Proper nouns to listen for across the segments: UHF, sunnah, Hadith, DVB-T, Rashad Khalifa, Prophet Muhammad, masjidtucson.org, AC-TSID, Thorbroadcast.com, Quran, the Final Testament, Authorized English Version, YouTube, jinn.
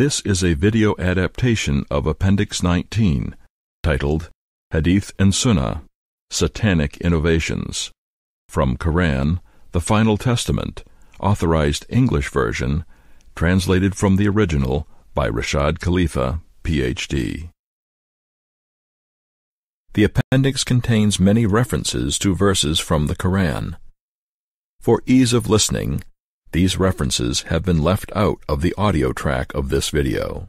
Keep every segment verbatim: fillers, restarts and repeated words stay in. This is a video adaptation of Appendix nineteen, titled Hadith and Sunnah, Satanic Innovations, from Quran, the Final Testament, Authorized English Version, translated from the original by Rashad Khalifa, P H D The appendix contains many references to verses from the Quran. For ease of listening, these references have been left out of the audio track of this video.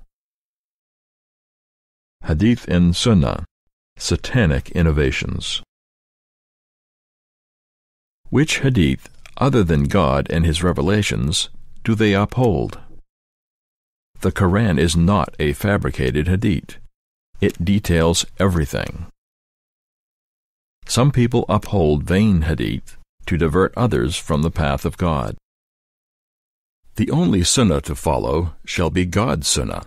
Hadith and Sunnah, Satanic Innovations. Which hadith, other than God and His revelations, do they uphold? The Quran is not a fabricated hadith. It details everything. Some people uphold vain hadith to divert others from the path of God. The only sunnah to follow shall be God's sunnah.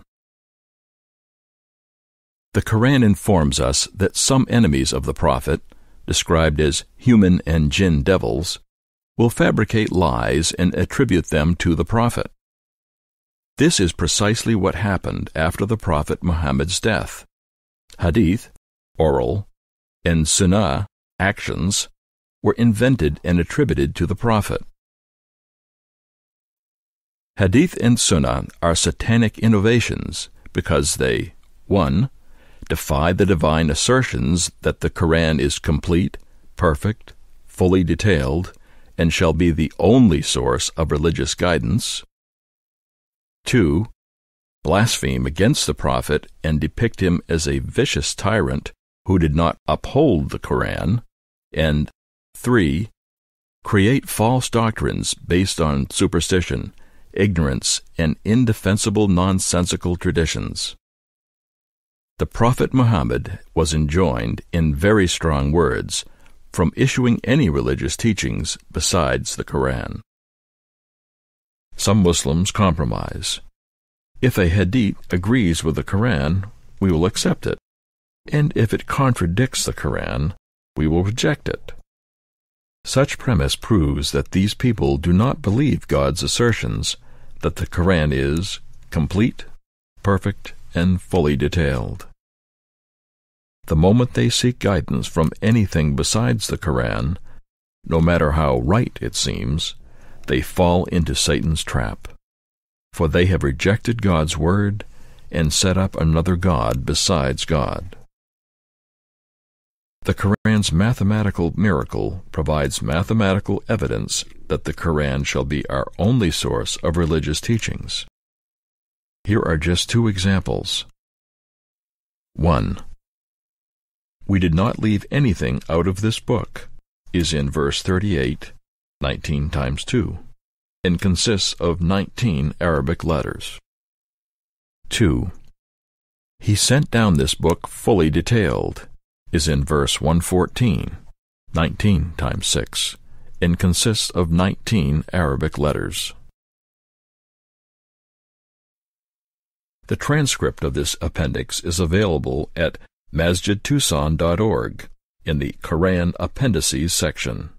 The Quran informs us that some enemies of the Prophet, described as human and jinn devils, will fabricate lies and attribute them to the Prophet. This is precisely what happened after the Prophet Muhammad's death. Hadith, oral, and sunnah, actions, were invented and attributed to the Prophet. Hadith and sunnah are satanic innovations because they, one, defy the divine assertions that the Quran is complete, perfect, fully detailed, and shall be the only source of religious guidance. two. Blaspheme against the Prophet and depict him as a vicious tyrant who did not uphold the Quran, and three. Create false doctrines based on superstition, ignorance, and indefensible nonsensical traditions. The Prophet Muhammad was enjoined, in very strong words, from issuing any religious teachings besides the Quran. Some Muslims compromise. If a hadith agrees with the Quran, we will accept it, and if it contradicts the Quran, we will reject it. Such premise proves that these people do not believe God's assertions that the Quran is complete, perfect, and fully detailed. The moment they seek guidance from anything besides the Quran, no matter how right it seems, they fall into Satan's trap, for they have rejected God's word and set up another god besides God. The Quran's mathematical miracle provides mathematical evidence that the Quran shall be our only source of religious teachings. Here are just two examples. one. We did not leave anything out of this book, is in verse thirty-eight, nineteen times two, and consists of nineteen Arabic letters. two. He sent down this book fully detailed, is in verse one fourteen, nineteen times six, and consists of nineteen Arabic letters. The transcript of this appendix is available at masjid tucson dot org in the Quran Appendices section.